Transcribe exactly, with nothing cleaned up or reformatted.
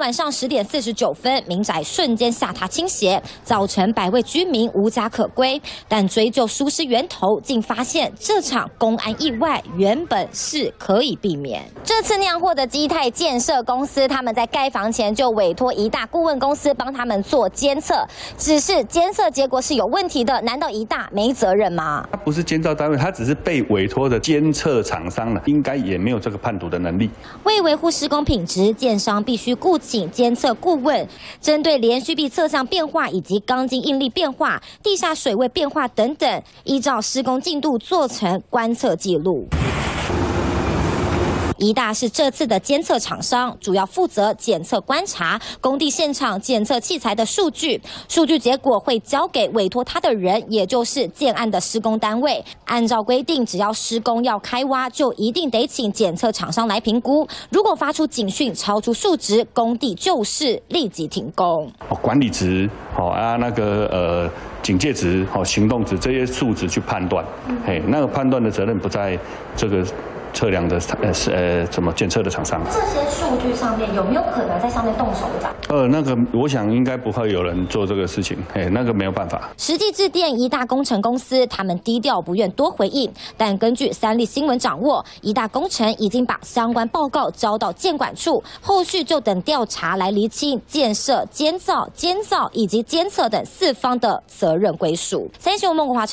晚上十点四十九分，民宅瞬间下塌倾斜，造成百位居民无家可归。但追究疏失源头，竟发现这场公安意外原本是可以避免。这次酿祸的基泰建设公司，他们在盖房前就委托宜大顾问公司帮他们做监测，只是监测结果是有问题的，难道宜大没责任吗？他不是监造单位，他只是被委托的监测厂商了，应该也没有这个判读的能力。为维护施工品质，建商必须雇请监测顾问，针对连续壁测向变化以及钢筋应力变化、地下水位变化等等，依照施工进度做成观测记录。 宜大是这次的监测厂商，主要负责检测观察工地现场检测器材的数据，数据结果会交给委托他的人，也就是建案的施工单位。按照规定，只要施工要开挖，就一定得请检测厂商来评估。如果发出警讯超出数值，工地就是立即停工。管理值，好啊，那个呃警戒值，好行动值这些数值去判断，哎，那个判断的责任不在这个。 测量的呃是呃怎么检测的厂商？这些数据上面有没有可能在上面动手脚？呃，那个我想应该不会有人做这个事情，哎，那个没有办法。实际致电宜大工程公司，他们低调不愿多回应，但根据三立新闻掌握，宜大工程已经把相关报告交到建管处，后续就等调查来厘清建设、监造、监造以及监测等四方的责任归属。三立新闻孟国华。